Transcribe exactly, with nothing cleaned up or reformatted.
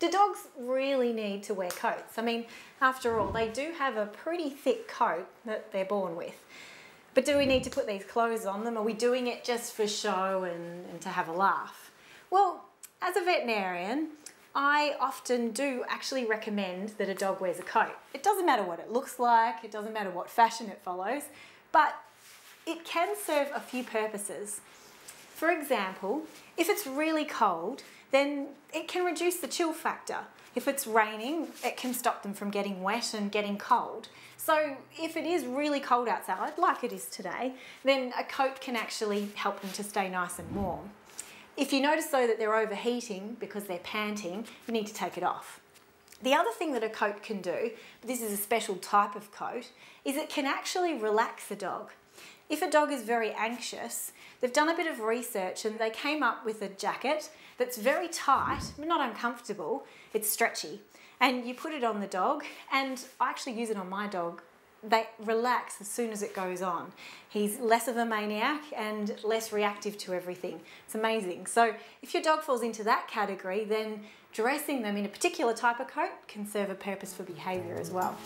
Do dogs really need to wear coats? I mean, after all, they do have a pretty thick coat that they're born with. But do we need to put these clothes on them? Are we doing it just for show and, and to have a laugh? Well, as a veterinarian, I often do actually recommend that a dog wears a coat. It doesn't matter what it looks like, it doesn't matter what fashion it follows, but it can serve a few purposes. For example, if it's really cold, then it can reduce the chill factor. If it's raining, it can stop them from getting wet and getting cold. So if it is really cold outside, like it is today, then a coat can actually help them to stay nice and warm. If you notice though that they're overheating because they're panting, you need to take it off. The other thing that a coat can do, this is a special type of coat, is it can actually relax the dog. If a dog is very anxious, they've done a bit of research and they came up with a jacket that's very tight, but not uncomfortable, it's stretchy. And you put it on the dog, and I actually use it on my dog. They relax as soon as it goes on. He's less of a maniac and less reactive to everything. It's amazing. So if your dog falls into that category, then dressing them in a particular type of coat can serve a purpose for behaviour as well.